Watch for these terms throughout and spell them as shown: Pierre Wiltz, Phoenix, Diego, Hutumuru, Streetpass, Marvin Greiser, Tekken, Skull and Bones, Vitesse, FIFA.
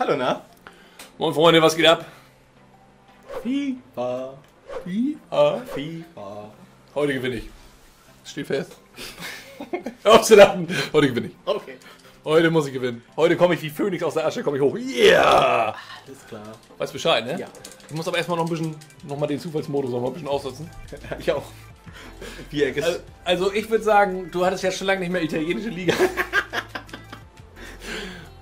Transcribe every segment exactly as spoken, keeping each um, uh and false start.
Hallo, na? Moin Freunde, was geht ab? FIFA, FIFA, FIFA. Heute gewinne ich. Steht fest. Aufzulachen. Heute gewinne ich. Okay. Heute muss ich gewinnen. Heute komme ich wie Phoenix aus der Asche, komme ich hoch. Yeah! Alles klar. Weißt Bescheid, ne? Ja. Ich muss aber erstmal noch ein bisschen, nochmal den Zufallsmodus noch mal ein bisschen aussetzen. Ich auch. Wie er also, also ich würde sagen, du hattest ja schon lange nicht mehr italienische Liga.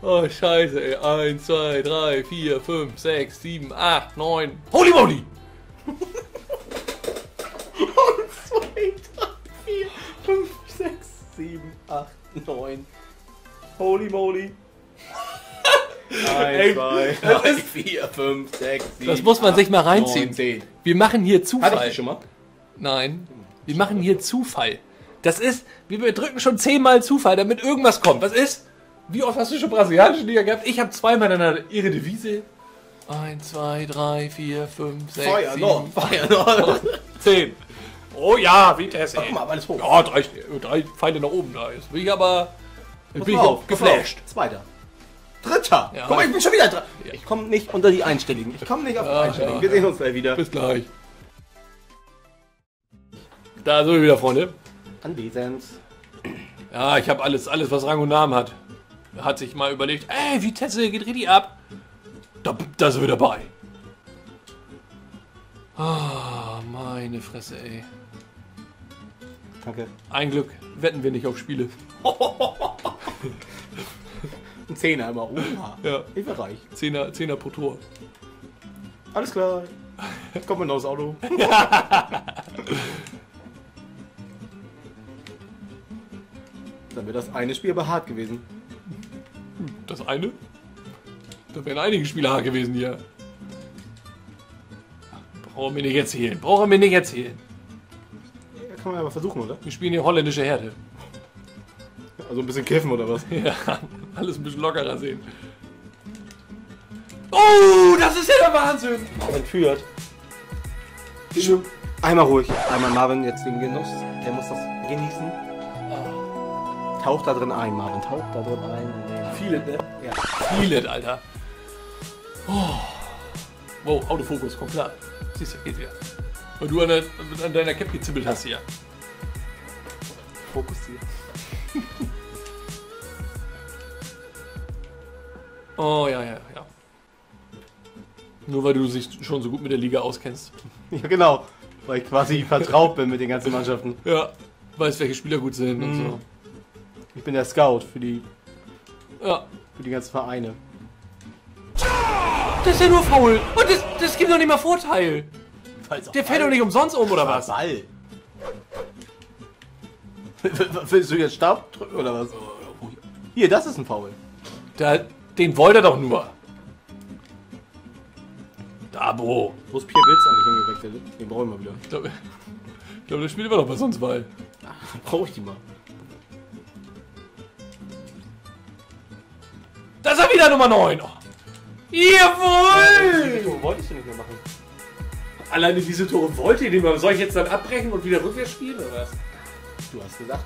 Oh, scheiße, ey. eins, zwei, drei, vier, fünf, sechs, sieben, acht, neun. Holy moly! eins, zwei, drei, vier, fünf, sechs, sieben, acht, neun. Holy moly! eins, zwei, drei, vier, fünf, sechs, sieben. Das muss man acht, sich mal reinziehen. neun, zehn. Wir machen hier Zufall. Hatte ich das schon mal? Nein. Wir machen hier Zufall. Das ist, wir drücken schon zehnmal Zufall, damit irgendwas kommt. Was ist? Wie oft hast du schon brasilianische Liga gehabt? Ich habe zweimal in einer ihre Devise. eins, zwei, drei, vier, fünf, sechs, Feuer, sieben, noch, Feuer, noch. zehn. Oh ja, Vitesse. Mach mal alles hoch. Ja, drei, drei Pfeile nach oben. Da ist. Bin ich aber bin ich auf, geflasht. Auf. Zweiter. Dritter. Ja. Guck mal, ich bin schon wieder dran. Ja. Ich komme nicht unter die Einstelligen. Ich komme nicht auf die ja, Einstelligen. Ja. Wir sehen uns gleich wieder. Bis gleich. Da sind wir wieder, Freunde. Anwesend. Ja, ich habe alles, alles, was Rang und Namen hat. Hat sich mal überlegt, ey, Vitesse geht richtig ab. Da, da sind wir dabei. Ah, oh, meine Fresse, ey. Danke. Ein Glück, wetten wir nicht auf Spiele. Ein Zehner immer. Oha. Ja. Ich war reich. Zehner, Zehner pro Tor. Alles klar. Jetzt kommt man aufs Auto. Dann wäre das eine Spiel aber hart gewesen. Das eine? Da wären einige Spieler hart gewesen hier. Brauchen wir nicht erzählen. Brauchen wir nicht erzählen. Ja, kann man aber versuchen, oder? Wir spielen hier holländische Härte. Also ein bisschen kiffen, oder was? Ja, alles ein bisschen lockerer sehen. Oh, das ist ja der Wahnsinn! Entführt. Einmal ruhig. Einmal Marvin jetzt den Genuss. Der muss das genießen. Taucht da drin ein, Marvin. Taucht da drin ein. Viele, ne? Ja. Viele, Alter. Oh. Wow, Autofokus, komm klar. Siehst du, geht wieder. Weil du an, der, an deiner Cap gezippelt hast hier. Fokus hier. Oh, ja, ja, ja. Nur weil du dich schon so gut mit der Liga auskennst. Ja, genau. Weil ich quasi vertraut bin mit den ganzen Mannschaften. Ja, weiß, welche Spieler gut sind und mm. so. Ich bin der Scout für die, ja. für die ganzen Vereine. Das ist ja nur faul. Und das, das gibt doch nicht mal Vorteil. Der fällt doch nicht umsonst um, oder was? Ball. Willst du jetzt Stab drücken, oder was? Hier, das ist ein Foul. Da, den wollte er doch nur. Da, Bro. Wo ist Pierre Wiltz eigentlich hingewechselt? Den brauchen wir wieder. Ich glaube, glaub, das spielt immer noch bei sonst Ball. Brauche ich die mal. Das ist wieder Nummer neun! Oh. Jawohl! Diese Tore wolltest du nicht mehr machen. Alleine diese Tore wollte ich nicht mehr. Soll ich jetzt dann abbrechen und wieder rückwärts spielen oder was? Du hast gesagt.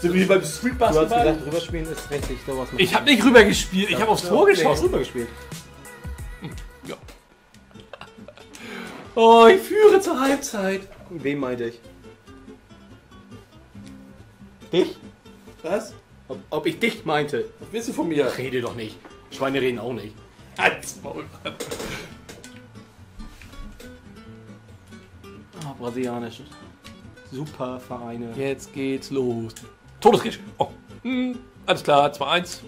So wie beim Streetpass. Du hast gesagt, rüberspielen ist richtig. Ich hab nicht rüber gespielt, ich hab aufs Tor geschossen. Rüber gespielt. Ja. Oh, ich führe zur Halbzeit. Wen meinte ich? Dich? Was? Ob, ob ich dich meinte. Was willst du von mir? Ich rede doch nicht. Schweine reden auch nicht. Halt's Maul, Mann. Ah, brasilianische Supervereine. Jetzt geht's los. Todeskrieg. Oh. Hm. Alles klar, zwei eins.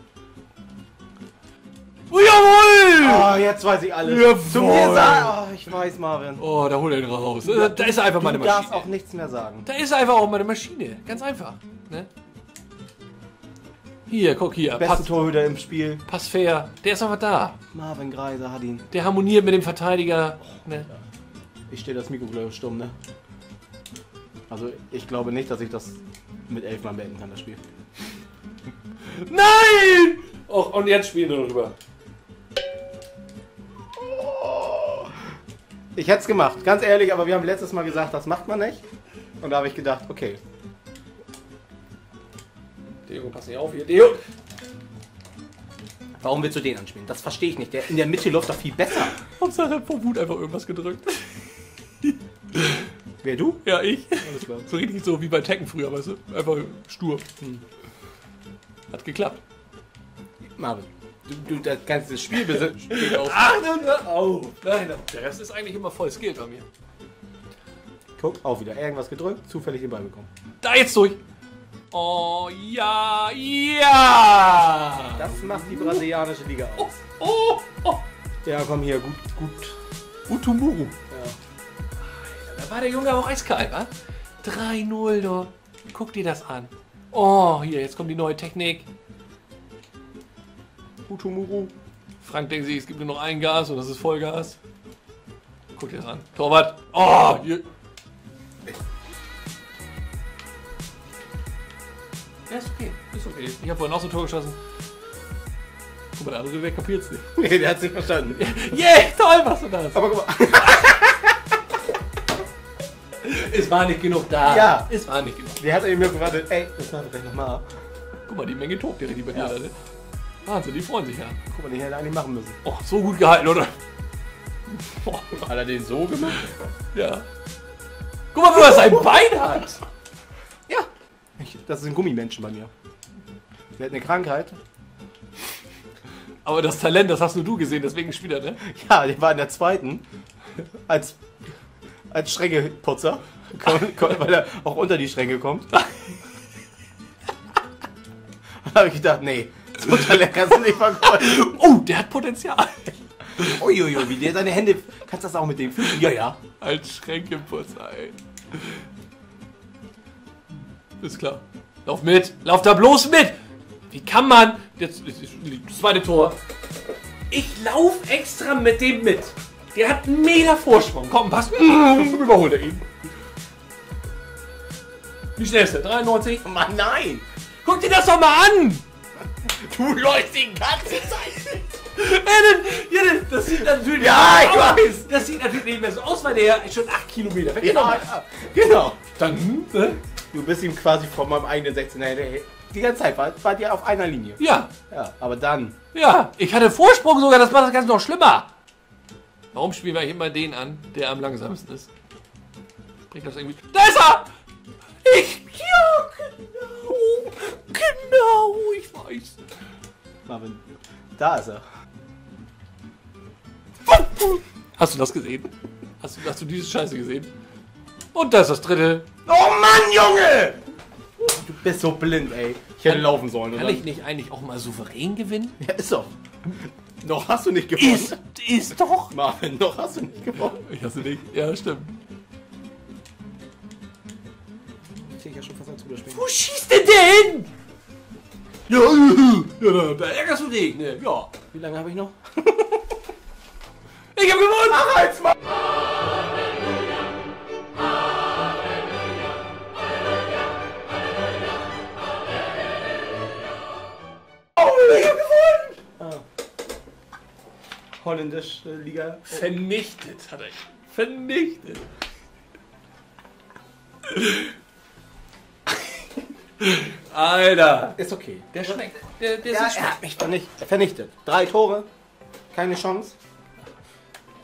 Oh, jawohl! Ah, jetzt weiß ich alles. Jawohl. Zu mir sagen. Oh, ich weiß, Marvin. Oh, da holt er ihn raus. Da, da ist einfach du meine Maschine. Du darfst auch nichts mehr sagen. Da ist einfach auch meine Maschine. Ganz einfach. Ne? Hier, guck hier. Beste Pass, Torhüter im Spiel. Pass fair. Der ist aber da. Marvin Greiser hat ihn. Der harmoniert mit dem Verteidiger. Oh, ne? Ich stehe das Mikro gleich stumm, ne? Also ich glaube nicht, dass ich das mit elf Mal beenden kann, das Spiel. Nein! Och, und jetzt spielen wir darüber. Oh. Ich hätte es gemacht, ganz ehrlich, aber wir haben letztes Mal gesagt, das macht man nicht. Und da habe ich gedacht, okay. Diego, pass nicht auf hier. Diego! Warum willst du den anspielen? Das verstehe ich nicht. Der in der Mitte läuft doch viel besser. Hauptsache, der vor Wut einfach irgendwas gedrückt. Wer, du? Ja, ich. Alles klar. So richtig so wie bei Tekken früher, weißt du? Einfach stur. Hm. Hat geklappt. Marvin, du, du das ganze Spiel besitzt auf. Ach, oh, nein, der Rest ist eigentlich immer voll Skill bei mir. Guck, auch wieder irgendwas gedrückt, zufällig den Ball bekommen. Da jetzt durch! Oh, ja, ja! Das macht die brasilianische Liga aus. Oh, oh, oh. Ja, komm hier, gut, gut. Hutumuru. Ja. Da war der Junge auch eiskalt, wa? drei null, du. Guck dir das an. Oh, hier, jetzt kommt die neue Technik. Hutumuru. Frank denkt sich, es gibt nur noch ein Gas und das ist Vollgas. Guck dir das an. Torwart. Oh, hier. Ja, ist okay, ist okay. Ich habe vorhin auch so ein Tor geschossen. Guck mal, der andere, der kapiert's nicht. Nee, der hat's nicht verstanden. Yeah, toll machst du das. Aber guck mal. Es war nicht genug da. Ja. Es war nicht genug. Der hat eben nur gewartet, ey, das machen wir gleich nochmal. Guck mal, die Menge tobt ja richtig bei dir, Leute. Wahnsinn, die freuen sich ja. Guck mal, die hätten eigentlich machen müssen. Oh, so gut gehalten, oder? Boah. Hat er den so gemacht? Ja. Guck mal, wo er sein Bein hat. Ja. Ich, das sind Gummimenschen bei mir. Der hat eine Krankheit. Aber das Talent, das hast nur du gesehen, deswegen spielt er, ne? Ja, der war in der zweiten. Als... Als Schränkeputzer, weil er auch unter die Schränke kommt. Da habe ich gedacht, nee, so Talent kannst du nicht vergeuden. Oh, der hat Potenzial. Uiuiui, wie der seine Hände... Kannst du das auch mit dem Füßen? Ja, ja. Als Schränkeputzer, ey. Ist klar. Lauf mit, lauf da bloß mit! Wie kann man... Jetzt, das zweite Tor. Ich lauf extra mit dem mit. Der hat einen mega Vorsprung. Komm, passt. Überholt er ihn. Wie schnell ist der? dreiundneunzig? Oh Mann, nein! Guck dir das doch mal an! Du läufst den ganzen Zeit! Das sieht natürlich ja, nicht mehr ich weiß. Das sieht natürlich nicht mehr so aus, weil der schon acht Kilometer weg ist. Ja, ja. Genau. Dann, ne? Du bist ihm quasi von meinem eigenen sechzehner. Die ganze Zeit war, war dir auf einer Linie. Ja. Ja, aber dann. Ja, ich hatte Vorsprung sogar, das macht das Ganze noch schlimmer. Warum spielen wir immer den an, der am langsamsten ist? Bringt das irgendwie... Da ist er! Ich... Ja, genau! Genau, ich weiß. Marvin, da ist er. Hast du das gesehen? Hast du, hast du diese Scheiße gesehen? Und da ist das dritte. Oh Mann, Junge! Du bist so blind, ey. Ich hätte kann, laufen sollen, kann oder? Kann ich nicht eigentlich auch mal souverän gewinnen? Ja, ist doch. Noch hast du nicht gewonnen. Ist, ist doch. Marvin, noch hast du nicht gewonnen. Ich hasse nicht. Ja, stimmt. Ich hätte ja schon fast ans Ruderspielen. Wo schießt denn der hin? Ja, ja, da ärgerst du dich. Ne? Ja. Wie lange habe ich noch? Ich habe gewonnen. Ach, halt's mal. Holländische Liga. Oh. Vernichtet hat er. Vernichtet. Alter. Ist okay. Der schmeckt. Der, der ja, schmeckt. Er hat mich vernichtet. vernichtet. Drei Tore. Keine Chance.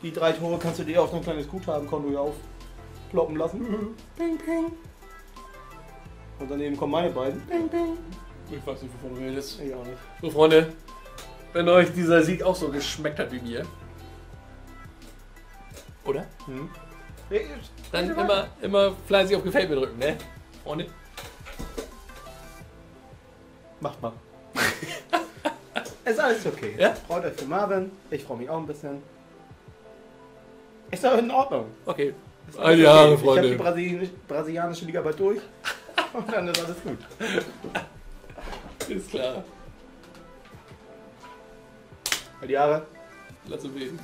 Die drei Tore kannst du dir auf so ein kleines Guthabenkonto hier aufploppen lassen. Ping, ping. Und daneben kommen meine beiden. Ping, ping. Ich weiß nicht, wovon du redest. Ich auch nicht. So, Freunde. Wenn euch dieser Sieg auch so geschmeckt hat wie mir. Oder? Hm. Dann immer, immer fleißig auf Gefällt mir drücken, ne? Freunde. Macht mal. Ist alles okay. Ja? Freut euch für Marvin. Ich freue mich auch ein bisschen. Ist aber in Ordnung. Okay. All die Jahre, Freunde. Ich habe die brasilianische Liga bald durch. Und dann ist alles gut. Ist klar. All die Jahre. Lass uns reden.